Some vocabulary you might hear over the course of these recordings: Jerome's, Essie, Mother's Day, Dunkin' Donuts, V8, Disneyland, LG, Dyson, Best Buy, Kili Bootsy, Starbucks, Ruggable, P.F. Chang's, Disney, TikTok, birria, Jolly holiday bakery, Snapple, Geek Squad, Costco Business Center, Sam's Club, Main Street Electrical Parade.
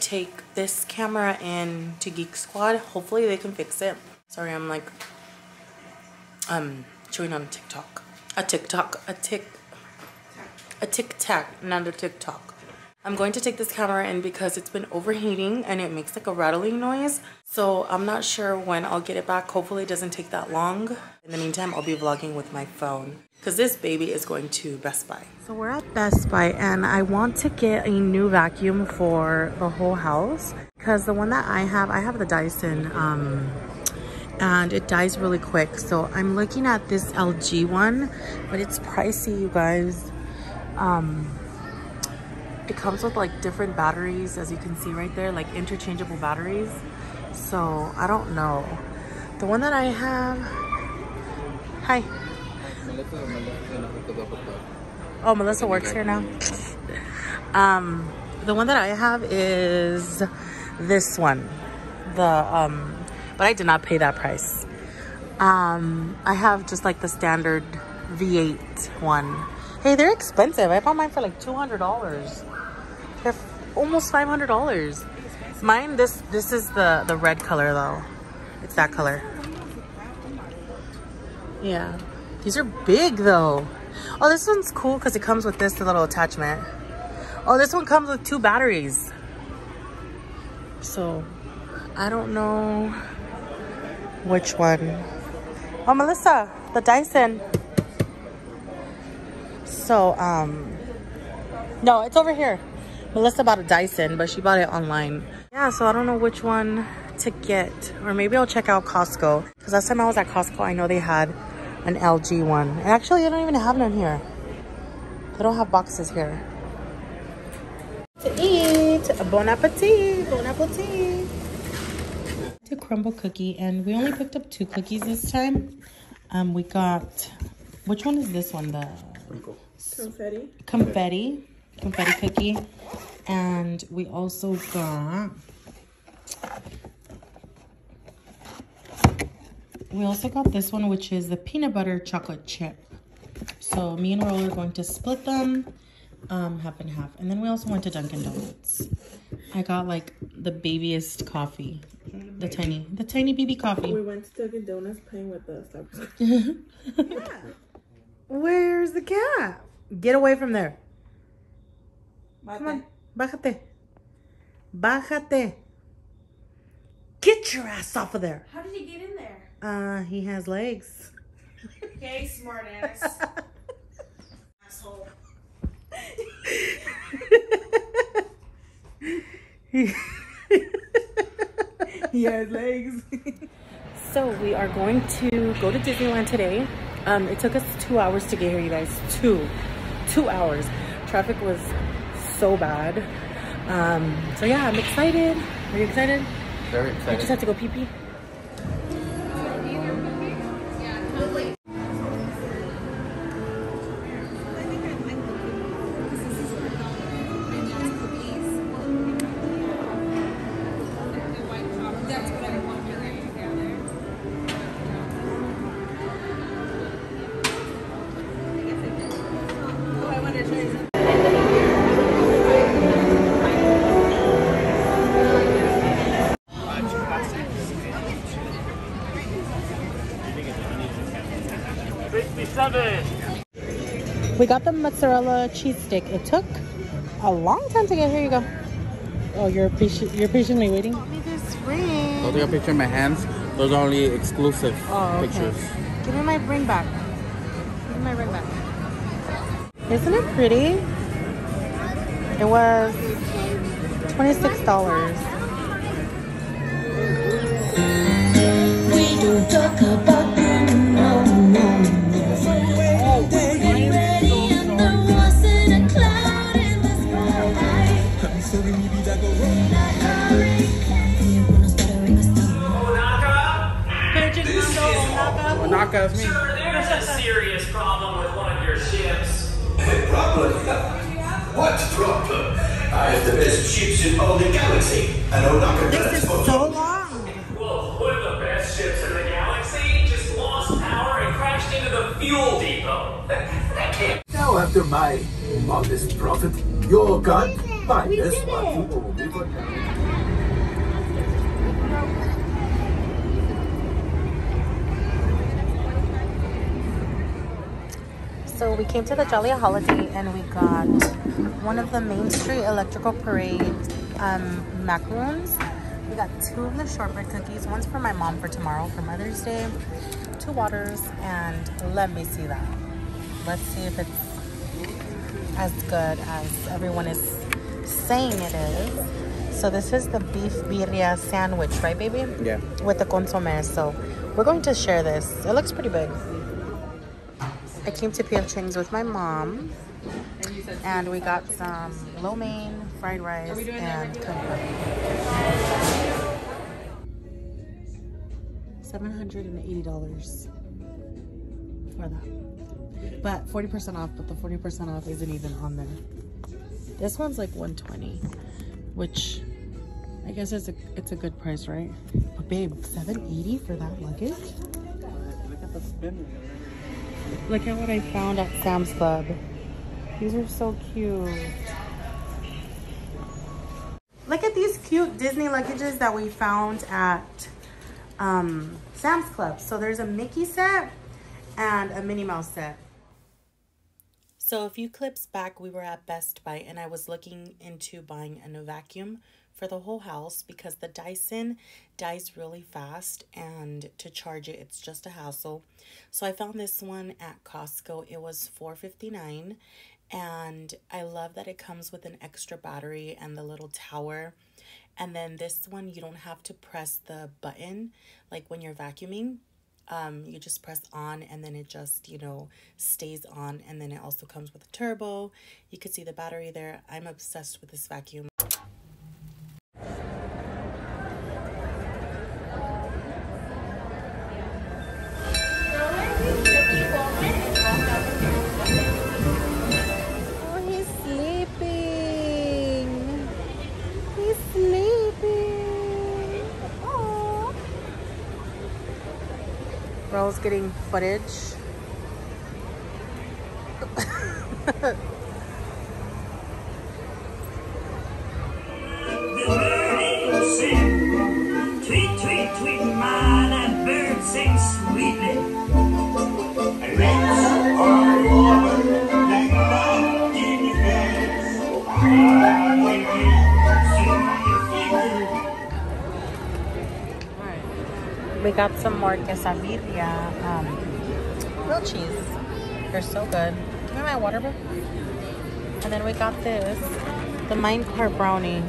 take this camera in to Geek Squad. Hopefully they can fix it. Sorry, I'm like chewing on a tic tac, not a TikTok. I'm going to take this camera in because it's been overheating and it makes like a rattling noise. So I'm not sure when I'll get it back. Hopefully it doesn't take that long. In the meantime, I'll be vlogging with my phone because this baby is going to Best Buy. So we're at Best Buy and I want to get a new vacuum for the whole house because the one that I have the Dyson and it dies really quick. So I'm looking at this LG one, but it's pricey, you guys. It comes with like different batteries, as you can see right there, like interchangeable batteries. So I don't know. The one that I have, hi. Oh, Melissa works here now. The one that I have is this one. But I did not pay that price. I have just like the standard V8 one. Hey, they're expensive. I bought mine for like $200. They're almost $500. Mine, this is the red color though. It's that color. Yeah. These are big though. Oh, this one's cool because it comes with this little attachment. Oh, this one comes with two batteries. So, I don't know which one. Oh, Melissa, the Dyson. So, no, it's over here. Melissa bought a Dyson, but she bought it online. Yeah, so I don't know which one to get. Or maybe I'll check out Costco. Because last time I was at Costco, I know they had an LG one. And actually, they don't even have none here. They don't have boxes here. To eat. Bon appetit. Bon appetit. To crumble cookie. And we only picked up 2 cookies this time. We got... Which one is this one? The... confetti cookie, and we also got this one, which is the peanut butter chocolate chip. So me and Roll are going to split them, half and half. And then we also went to Dunkin' Donuts. I got like the babyest coffee, the tiny baby coffee. We went to Dunkin' Donuts playing with the Starbucks. Yeah. Where's the cat? Get away from there. Bate. Come on. Bájate. Bájate. Get your ass off of there. How did he get in there? He has legs. Okay, smart ass. Asshole. He has legs. So we are going to go to Disneyland today. It took us 2 hours to get here, you guys. Two hours. Traffic was so bad. So yeah, I'm excited. Are you excited? Very excited. I just have to go pee pee. We got the mozzarella cheese stick. It took a long time to get here. You go. Oh, you're patiently waiting. Got me this ring. I'll take a picture of my hands. Those are only exclusive pictures. Give me my ring back. Give me my ring back. Isn't it pretty? It was $26. We don't talk about them. No, no, no. There's a serious problem with one of your ships. Problem? What problem? I have the best ships in all the galaxy. And Onaka does for so long. Well, one of the best ships in the galaxy just lost power and crashed into the fuel depot. Now, after my modest profit, you're gone by this one. So we came to the Jolly Holiday and we got one of the Main Street Electrical Parade macaroons. We got two of the shortbread cookies. One's for my mom for tomorrow for Mother's Day. Two waters, and let me see that. Let's see if it's as good as everyone is saying it is. So this is the beef birria sandwich, right, baby? Yeah. With the consomme. So we're going to share this. It looks pretty big. I came to P.F. Chang's with my mom, and we got some lo mein, fried rice, and kumquat. $780 for that, but 40% off. But the 40% off isn't even on there. This one's like $120, which I guess it's a good price, right? But babe, $780 for that luggage. Look at the spinner. Look at what I found at Sam's Club. These are so cute. Look at these cute Disney luggages that we found at Sam's Club. So there's a Mickey set and a Minnie Mouse set. So a few clips back, we were at Best Buy and I was looking into buying a new vacuum for the whole house because the Dyson dies really fast, and to charge it, it's just a hassle. So I found this one at Costco. It was $4.59, and I love that it comes with an extra battery and the little tower. And then this one, you don't have to press the button like when you're vacuuming. You just press on and then it just, you know, stays on. And then it also comes with a turbo. You could see the battery there. I'm obsessed with this vacuum. Roll's getting footage. Tweet, tweet, tweet, man, and birds sing sweetly. We got some more quesabirria, grilled cheese. They're so good. Give me my water, bro. And then we got this, the minecart brownie.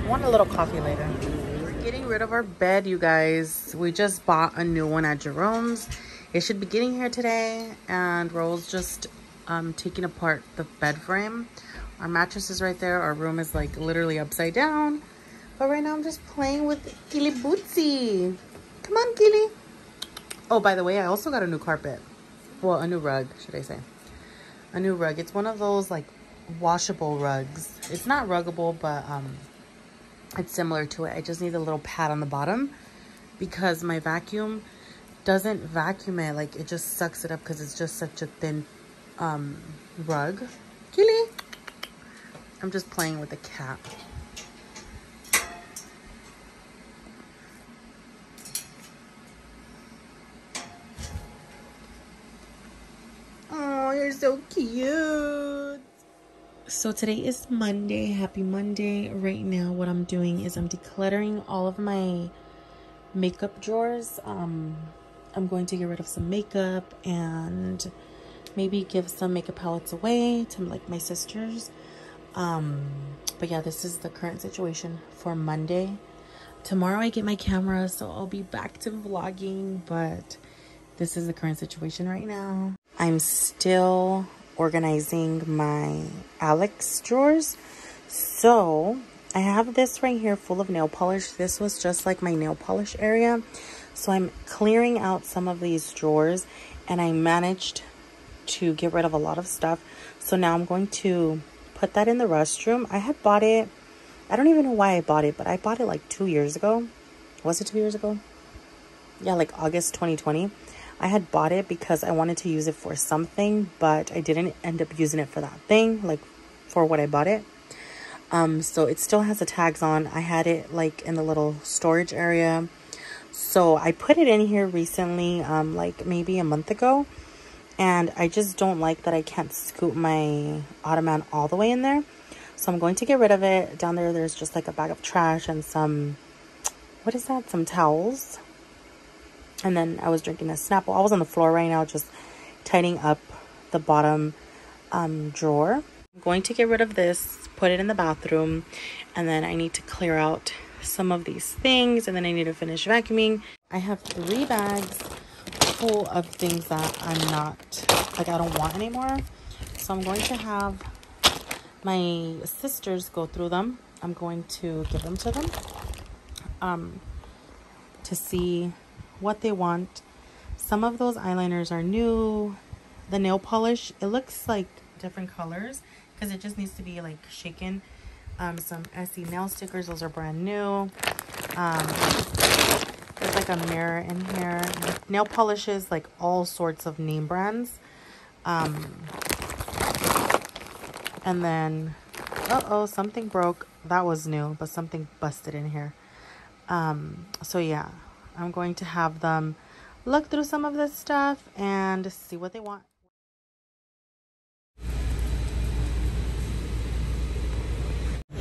I want a little coffee later. We're getting rid of our bed, you guys. We just bought a new one at Jerome's. It should be getting here today. And Roll's just taking apart the bed frame. Our mattress is right there. Our room is like literally upside down. But right now I'm just playing with Kili Bootsy. Come on, Kili. Oh, by the way, I also got a new carpet. Well, a new rug, should I say. A new rug. It's one of those like washable rugs. It's not ruggable, but it's similar to it. I just need a little pad on the bottom because my vacuum doesn't vacuum it. Like, it just sucks it up because it's just such a thin rug. Kili. I'm just playing with the cat. So cute. So today is Monday. Happy Monday. Right now what I'm doing is I'm decluttering all of my makeup drawers. I'm going to get rid of some makeup and maybe give some makeup palettes away to like my sisters. But yeah, this is the current situation for Monday. Tomorrow I get my camera, so I'll be back to vlogging, but this is the current situation right now. I'm still organizing my Alex drawers. So I have this right here full of nail polish. This was just like my nail polish area. So I'm clearing out some of these drawers and I managed to get rid of a lot of stuff. So now I'm going to put that in the restroom. I had bought it. I don't even know why I bought it, but I bought it like 2 years ago. Was it 2 years ago? Yeah, like August 2020. I had bought it because I wanted to use it for something, but I didn't end up using it for that thing, like for what I bought it. So it still has the tags on. I had it like in the little storage area. So I put it in here recently, like maybe a month ago. And I just don't like that I can't scoot my ottoman all the way in there. So I'm going to get rid of it. Down there, there's just like a bag of trash and some, what is that? Some towels. And then I was drinking a Snapple. I was on the floor right now just tidying up the bottom drawer. I'm going to get rid of this, put it in the bathroom, and then I need to clear out some of these things, and then I need to finish vacuuming. I have 3 bags full of things that I'm not, like, I don't want anymore. So I'm going to have my sisters go through them. I'm going to give them to them to see what they want. Some of those eyeliners are new. The nail polish, it looks like different colors because it just needs to be like shaken. Some Essie nail stickers, those are brand new. There's like a mirror in here. Nail polishes, like all sorts of name brands. And then, uh-oh, something broke. That was new, but something busted in here. So yeah, I'm going to have them look through some of this stuff and see what they want.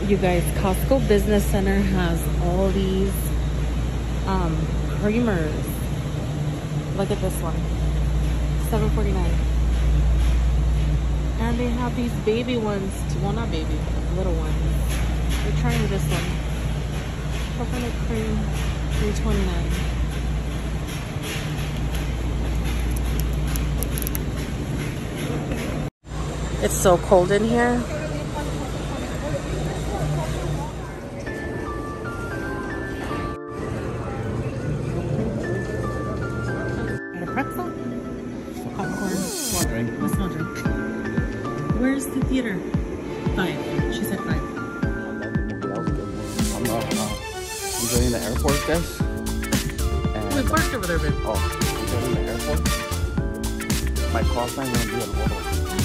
You guys, Costco Business Center has all these creamers. Look at this one, $7.49. And they have these baby ones, well, not baby, but little ones. We're trying this one. Coconut cream, $3.29. It's so cold in here. And a pretzel, popcorn, let's not drink. Where's the theater? 5. She said 5. I'm going to the airport, guys. We parked over there, babe. Oh, I'm going to the airport. My call sign is going to be at the water.